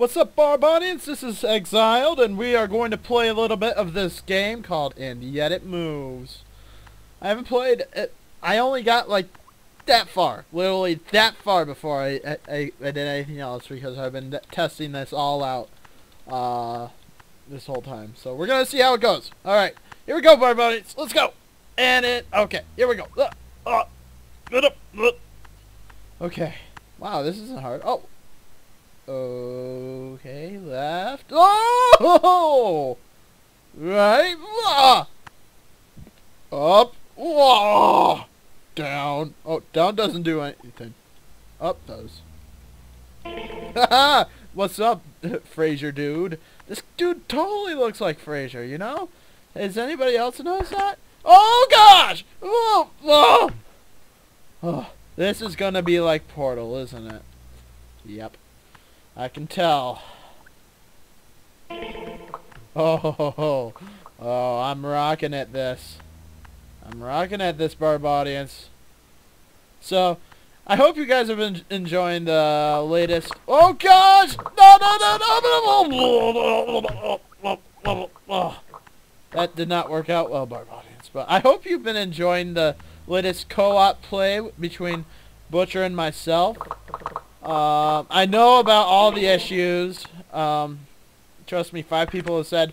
What's up, Barbaudience? This is Exiled, and we are going to play a little bit of this game called And Yet It Moves. I haven't played it. I only got like that far, literally that far before I did anything else because I've been testing this all out this whole time. So we're gonna see how it goes. All right, here we go, Barbaudience. Let's go. And okay. Here we go. Okay. Wow, this isn't hard. Oh. Okay, left. Oh! Right. Up. Whoa! Down. Oh, down doesn't do anything. Up does. Haha! What's up, Frasier dude? This dude totally looks like Frasier, you know? Has anybody else noticed that? Oh gosh! Whoa! Oh! Oh, this is gonna be like Portal, isn't it? Yep. I can tell. Oh, ho, ho, ho. Oh, I'm rocking at this. I'm rocking at this, Barbaudience. So, I hope you guys have been enjoying the latest. Oh gosh! No, no, no, no, no! That did not work out well, Barbaudience. But I hope you've been enjoying the latest co-op play between Butcher and myself. I know about all the issues. Trust me, 5 people have said,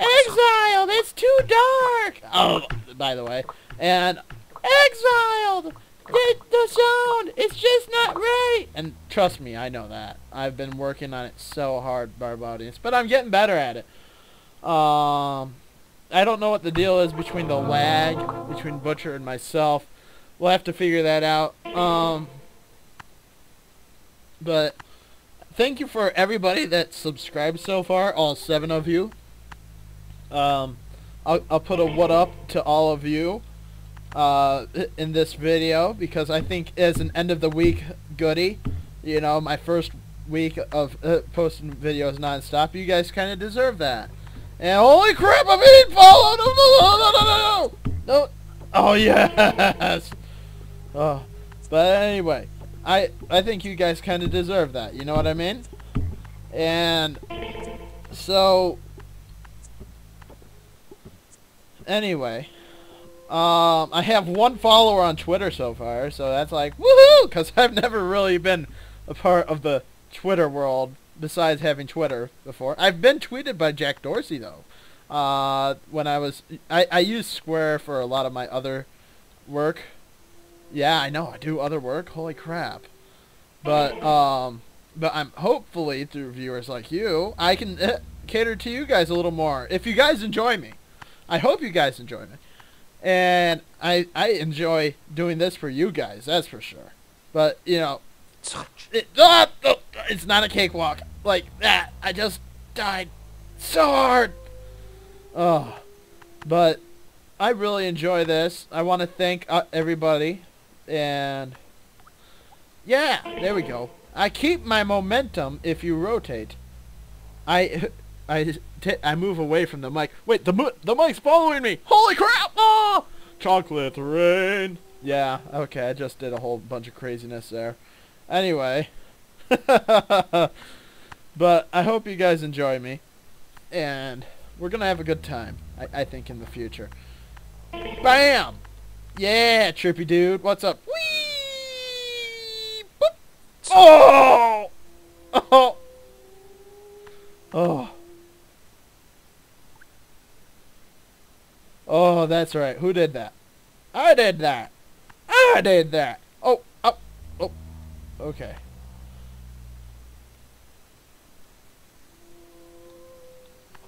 "Exiled, it's too dark!" Oh, by the way. And, "Exiled, the sound, it's just not right!" And trust me, I know that. I've been working on it so hard, Barbaudience, but I'm getting better at it. I don't know what the deal is between the lag, between Butcher and myself. We'll have to figure that out. But thank you for everybody that subscribed so far, all 7 of you. I'll put a what up to all of you in this video because I think as an end of the week goodie, you know, my first week of posting videos nonstop, you guys kind of deserve that. And holy crap, I'm being followed! No, no, no, no, no! Oh yes. Oh, but anyway. I think you guys kind of deserve that, you know what I mean? And so anyway, I have 1 follower on Twitter so far, so that's like woohoo, because I've never really been a part of the Twitter world besides having Twitter before. I've been tweeted by Jack Dorsey though. When I used Square for a lot of my other work. Yeah, I know, I do other work, holy crap. But I'm hopefully, through viewers like you, I can cater to you guys a little more. If you guys enjoy me. I hope you guys enjoy me. And I enjoy doing this for you guys, that's for sure. But, you know, it's not a cakewalk like that. I just died so hard. Oh, but I really enjoy this. I want to thank everybody. And yeah, there we go. I keep my momentum if you rotate. I move away from the mic. Wait, the mic's following me. Holy crap! Oh! Chocolate rain. Yeah. Okay, I just did a whole bunch of craziness there. Anyway, but I hope you guys enjoy me, and we're gonna have a good time. I think in the future. Bam! Yeah, trippy dude. What's up? Whee! Boop! Oh! Oh! Oh! Oh, that's right. Who did that? I did that. I did that. Oh! Oh! Oh! Okay.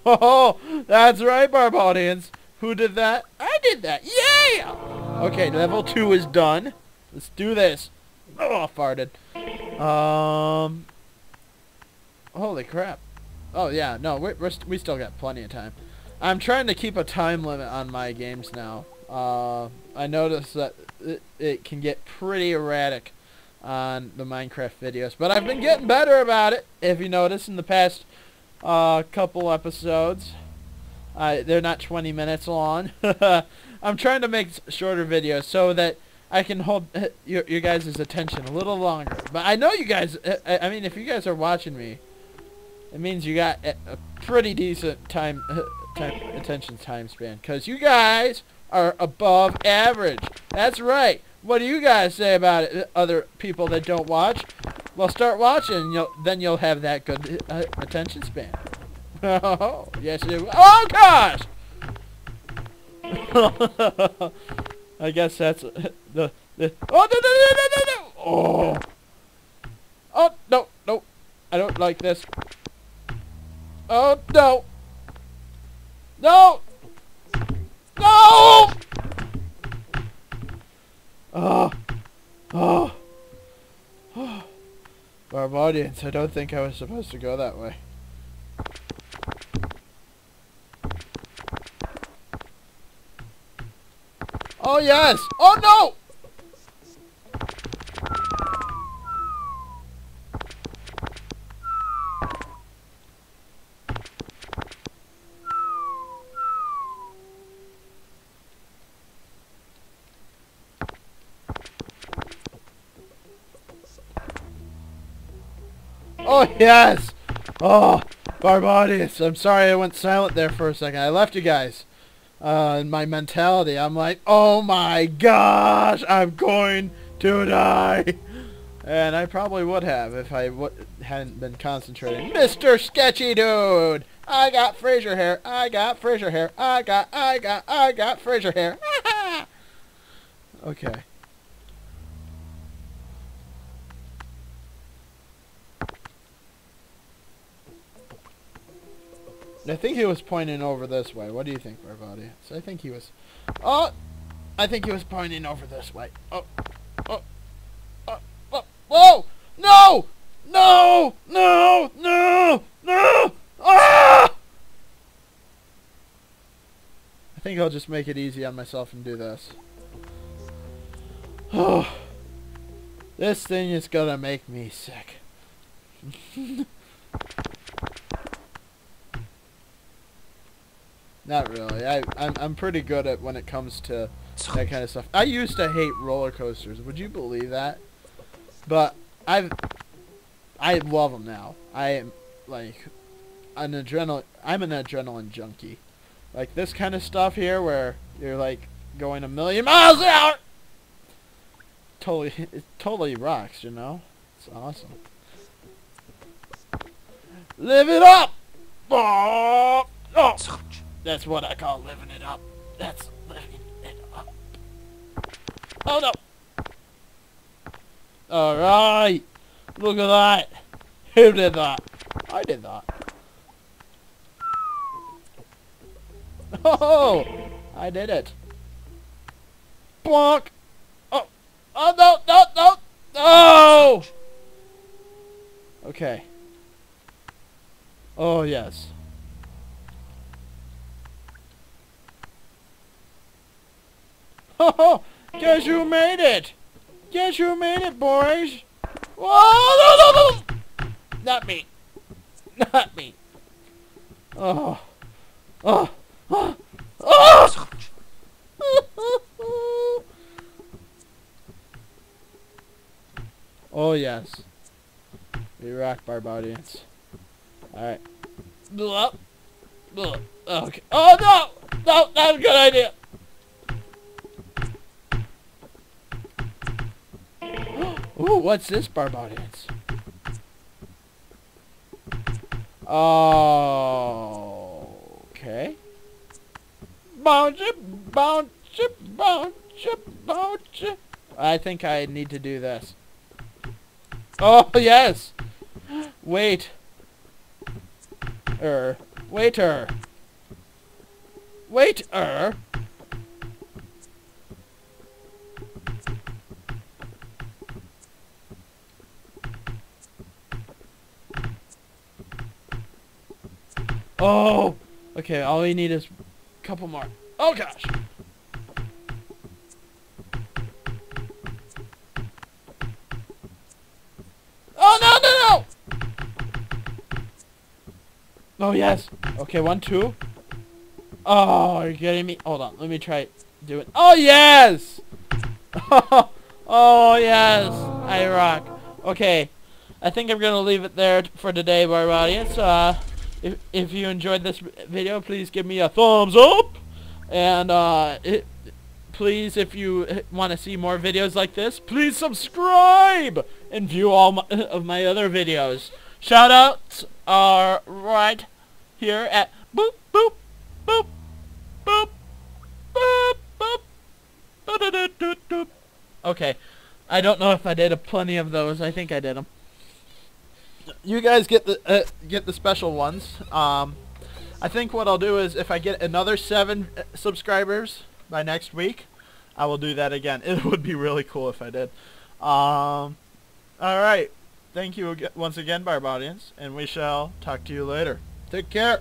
Oh! That's right, Barbaudience. Who did that? I did that! Yeah! Okay, level 2 is done. Let's do this. Oh, I farted. Holy crap. Oh, yeah, no, we still got plenty of time. I'm trying to keep a time limit on my games now. I noticed that it can get pretty erratic on the Minecraft videos. But I've been getting better about it, if you notice, in the past couple episodes. They're not 20 minutes long. I'm trying to make shorter videos so that I can hold your guys' attention a little longer. But I know you guys, I mean, if you guys are watching me, It means you got a pretty decent attention time span, because you guys are above average. That's right. What do you guys say about it, other people that don't watch? Well, start watching, and then you'll have that good attention span. Oh, yes, it will. Oh, gosh! I guess that's the... Oh, no, no, no, no, no, no! Oh! Oh, no, no. I don't like this. Oh, no! No! No! Oh! Oh! Oh! Barbaudience, I don't think I was supposed to go that way. Oh yes! Oh no! Oh yes! Oh, Barbaudience, I'm sorry I went silent there for a second. I left you guys. In my mentality, I'm like, oh my gosh, I'm going to die. And I probably would have if I hadn't been concentrating. Mr. Sketchy Dude! I got Fraser hair, I got Fraser hair, I got Fraser hair. Okay. I think he was pointing over this way. What do you think, Barbaudience? I think he was... Oh! I think he was pointing over this way. Oh! Oh! Oh! Oh! Whoa! No! No! No! No! No! Ah! I think I'll just make it easy on myself and do this. Oh! This thing is gonna make me sick. Not really. I'm pretty good at when it comes to that kind of stuff. I used to hate roller coasters. Would you believe that? But I love them now. I am like I'm an adrenaline junkie. Like this kind of stuff here, where you're like going 1,000,000 miles an hour. Totally, it totally rocks. You know, it's awesome. Live it up. Oh. Oh. That's what I call living it up. That's living it up. Oh no! Alright! Look at that! Who did that? I did that. Oh! I did it. Bonk! Oh! Oh no! No! No! No! Okay. Oh yes. Oh, guess who made it? Guess who made it, boys? Oh, no, no, no! Not me. Not me. Oh. Oh. Oh. Oh. Oh, yes. We rock, Barbaudience. Alright. Okay. Oh, no! No, not a good idea. Ooh, what's this, Barbaudience? Oh, okay. Bounce it, bounce it, bounce it, bounce it. I think I need to do this. Oh, yes. Wait. Waiter. Waiter. Oh! Okay, all we need is a couple more. Oh, gosh! Oh, no, no, no! Oh, yes! Okay, 1, 2. Oh, are you kidding me? Hold on, let me try do it. Oh, yes! Oh, yes! I rock. Okay. I think I'm going to leave it there for today, Barbaudience. If you enjoyed this video, please give me a thumbs up. And please, if you want to see more videos like this, please subscribe and view all of my other videos. Shoutouts are right here at boop boop boop boop boop boop boop. Okay, I don't know if I did plenty of those. I think I did them. You guys get the special ones. I think what I'll do is if I get another 7 subscribers by next week, I will do that again. It would be really cool if I did. All right. Thank you once again, Barbaudience, and we shall talk to you later. Take care.